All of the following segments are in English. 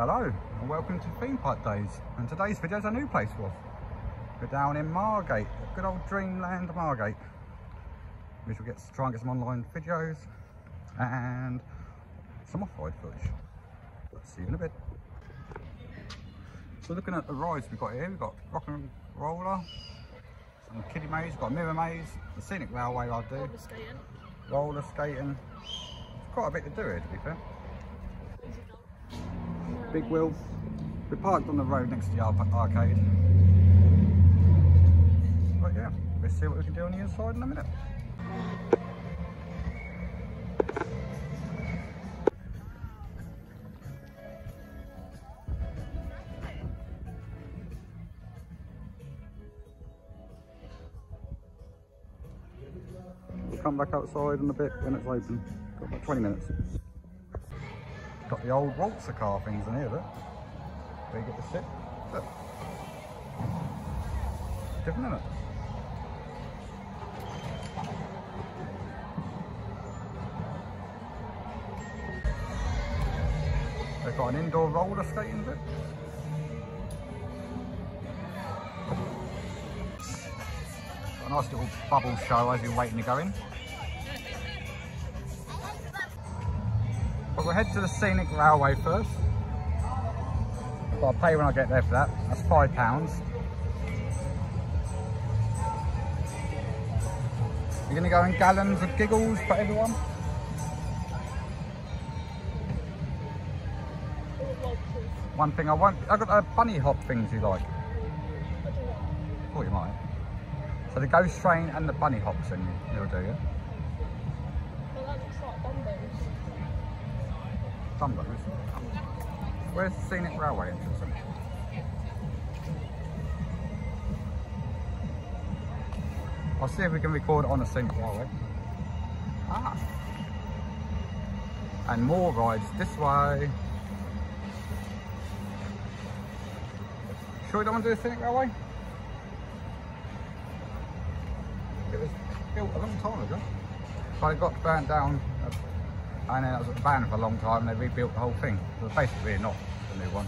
Hello and welcome to Theme Park Days, and today's video is a new place for us. We're down in Margate, good old Dreamland Margate. We shall try and get some online videos and some off-ride footage. Let's see you in a bit. So looking at the rides we've got here, we've got Rock and Roller, some kiddie maze, we've got a mirror maze, the Scenic Railway I do. Roller skating. There's quite a bit to do here, to be fair. Big wheels. We parked on the road next to the arcade. But yeah, we'll see what we can do on the inside in a minute. We'll come back outside in a bit when it's open. Got about 20 minutes. Got the old waltzer car things in here, look. Where you get to sit. Look. Different, isn't it? They've got an indoor roller skating bit. Got a nice little bubble show as you're waiting to go in. We'll head to the Scenic Railway first. But I'll pay when I get there for that. That's £5. You're going to go in gallons of giggles for everyone? One thing I won't... I've got bunny hop things you like. I thought you might. So the ghost train and the bunny hops in you'll do, yeah? Where's the Scenic Railway entrance? I'll see if we can record on the Scenic Railway. Ah! And more rides this way. Sure we don't want to do the Scenic Railway? It was built a long time ago, but it got burnt down. And then it was banned for a long time and they rebuilt the whole thing. So it's basically not the new one.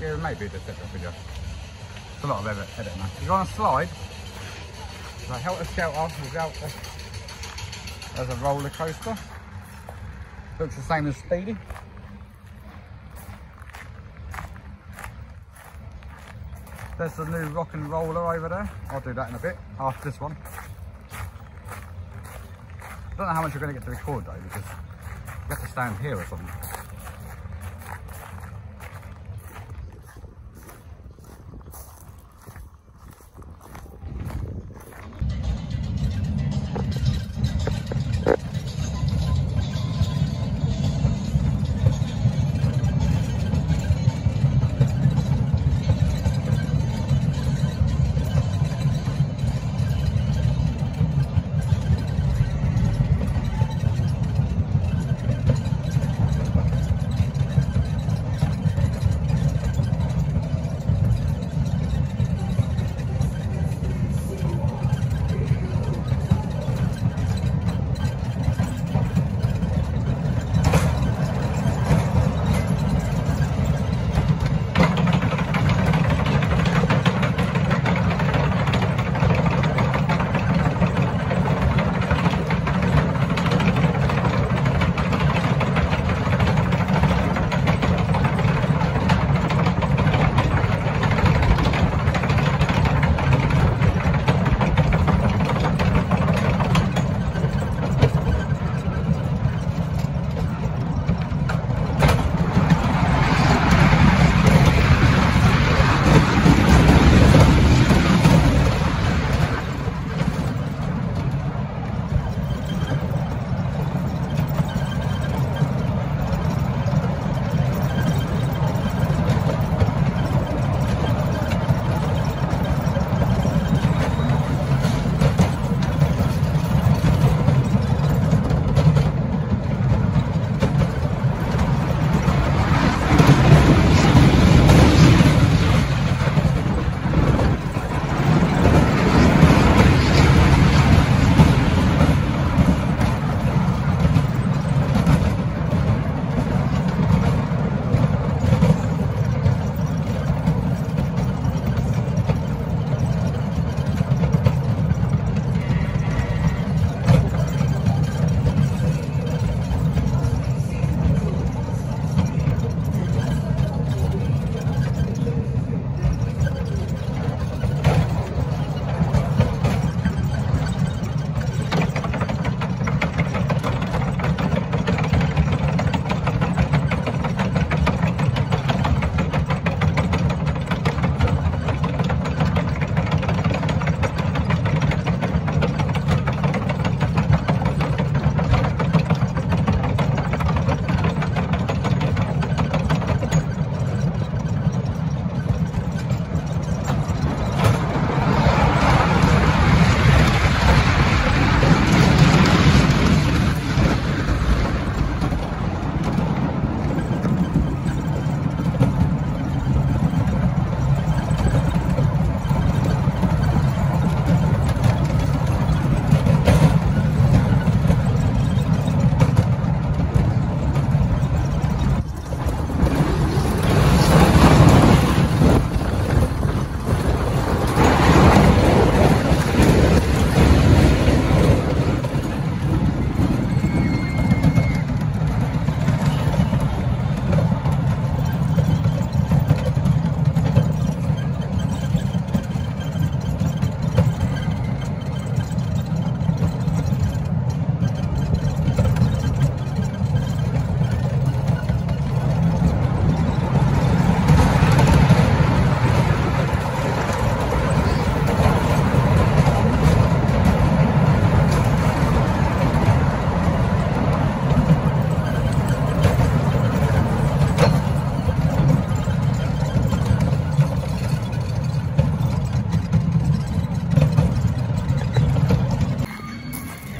Yeah, maybe it's a separate video. It's a lot of edit now. You're on a slide. So helter skelter without the... There's a roller coaster. Looks the same as Speedy. There's the new Rock and Roller over there. I'll do that in a bit, after this one. I don't know how much you're going to get to record though, because you have to stand here or something.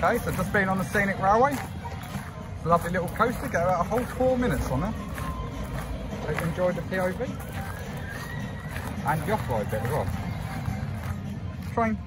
Okay, so just been on the Scenic Railway. Lovely little coaster, got about a whole 4 minutes on it. Hope you enjoyed the POV. And the off-ride bit as well. Train.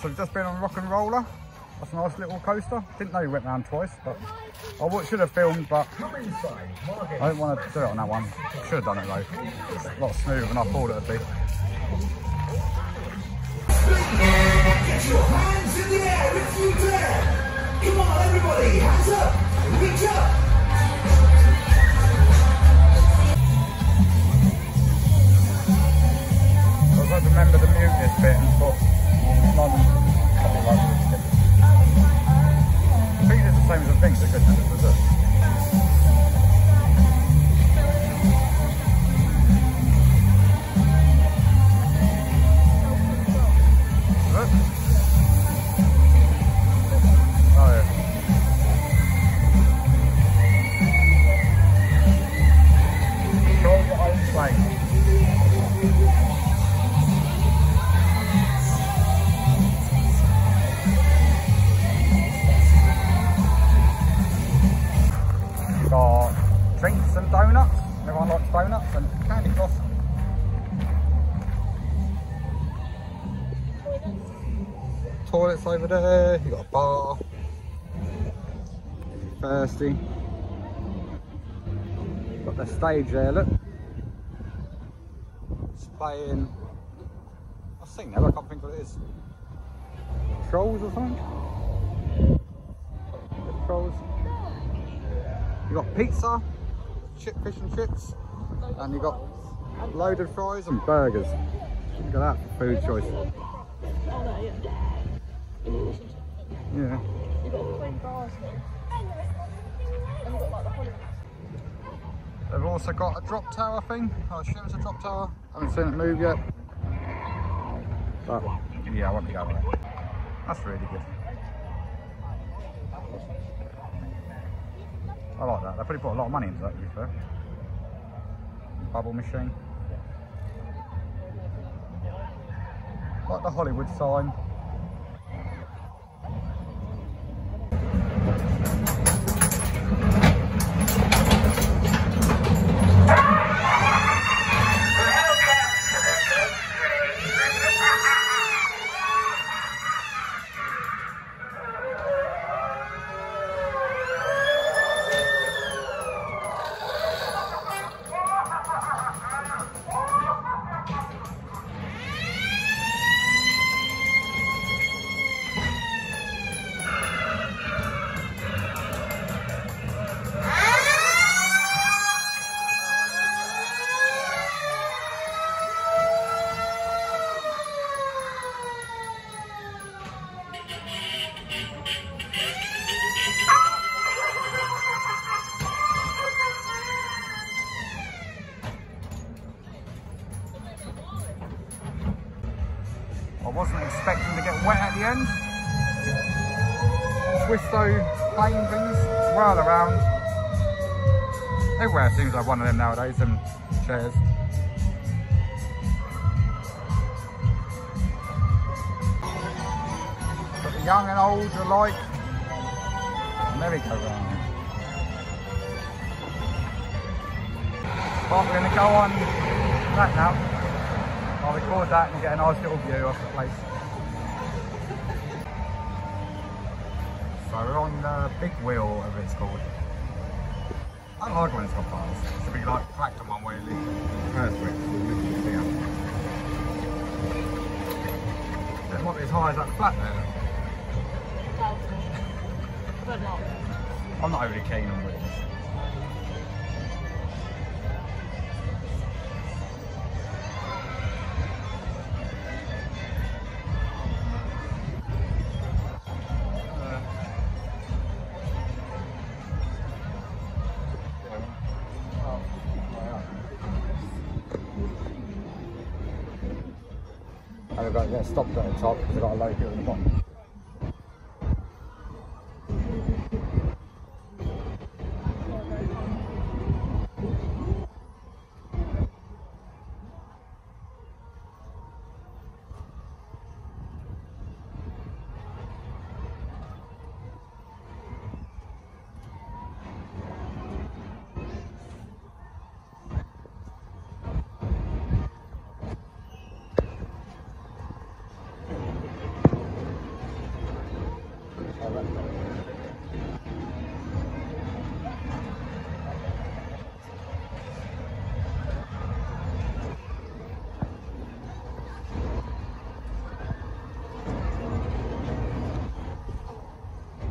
So we've just been on Rock and Roller. That's a nice little coaster. Didn't know we went round twice, but I should have filmed, but I didn't want to do it on that one. Should have done it though. It's a lot smoother than I thought it would be. Get your hands in the air if you dare. Come on everybody, hands up, reach up. I don't remember the mute this bit and thought, I think it's the same as the things that could happen, was it? What? Oh yeah. Show your own plane. Drinks and donuts. Everyone likes donuts and candy floss. Toilets over there. You got a bar. If you're thirsty. Got the stage there. Look, it's playing. I've seen that. I can't think what it is. Trolls or something. Trolls. You got pizza. Fish and chips, and you got loaded fries and burgers. Look at that food choice. Yeah. They've also got a drop tower thing. I assume it's a drop tower. I haven't seen it move yet. But yeah, I want to go with it. That's really good. I like that. They probably put a lot of money into that, to be fair. Bubble machine. Like the Hollywood sign. Expecting to get wet at the end. Twist those plane things, whirl around. everywhere seems like one of them nowadays, some chairs. But the young and old alike, and there we go round. But we're going to go on that now. I'll record that and get a nice little view of the place. So we're on the big wheel, whatever it's called. I don't like when it's got bars. It should be like cracked on one wheelie. Perfect. Yeah. It might be as high as that flat there. But not. I'm not overly keen on wheels. I've got to get stopped at the top because I've got a load here at the bottom.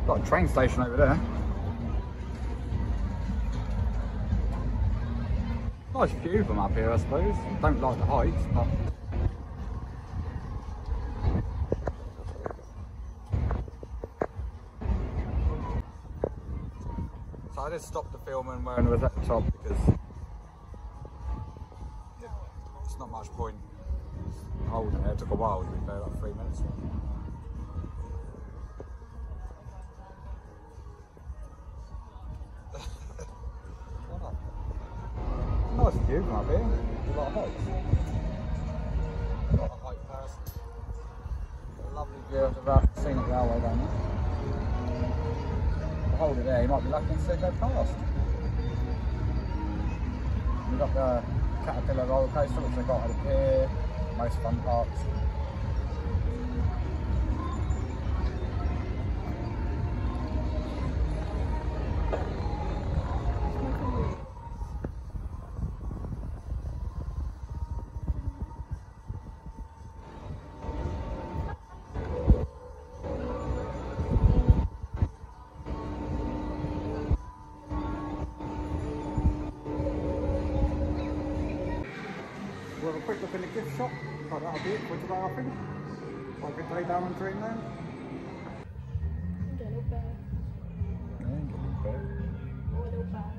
Got a train station over there. Nice view of them up here, I suppose. Don't like the heights, but. So I just stopped the filming when I was at the top because it's not much point holding there. It took a while to be fair, like 3 minutes. Nice view from up here, a lot of heights. Not a height person. A lovely view of the Scenic Railway down there. The holder there, you might be lucky to see go past. We've got the Caterpillar Roller Coaster, which they've got at the pier, most fun parks. Quick look in the gift shop, but that'll be it for today, I think. Have a good day down in Dreamland. Get a little bag. Yeah, get a little bag. Or a little bag.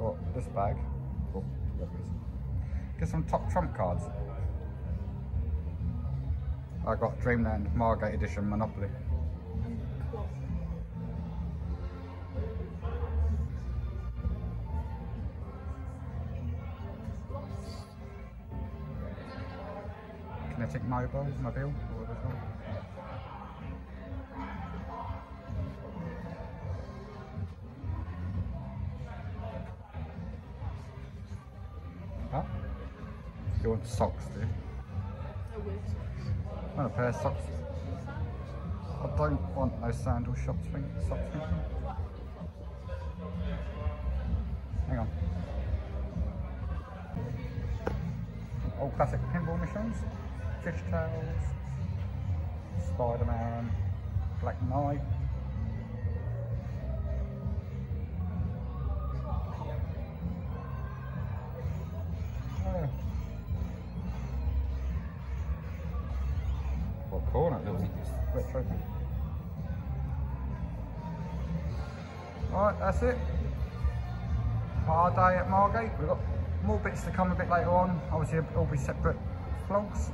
Or this bag. Cool. Get some top trump cards. I got Dreamland Margate Edition Monopoly. Cool. Kinetic mobile, or whatever it's called. Huh? You want socks, do you? I wear socks. I want a pair of socks. I don't want no sandal shops thing. Socks thing. Hang on. Old classic pinball machines. Fishtails, Spider-Man, Black Knight. What corner is it? Retro thing. Alright, that's it. Our day at Margate. We've got more bits to come a bit later on. Obviously, it'll be separate vlogs.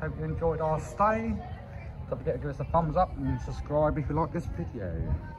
Hope you enjoyed our stay. Don't forget to give us a thumbs up and subscribe if you like this video.